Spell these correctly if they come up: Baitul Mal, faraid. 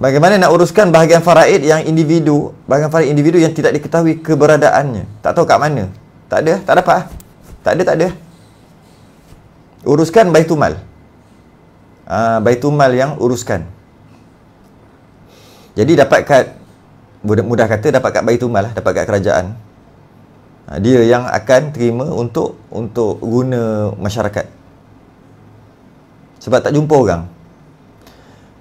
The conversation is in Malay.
Bagaimana nak uruskan bahagian faraid yang individu, bahagian faraid individu yang tidak diketahui keberadaannya? Tak tahu kat mana. Tak ada, tak dapat. Tak ada. Uruskan Baitul Mal. Baitul Mal yang uruskan. Jadi dapat kat, mudah kata dapat kat Baitul Mal lah, dapat kat kerajaan. Dia yang akan terima untuk guna masyarakat. Sebab tak jumpa orang.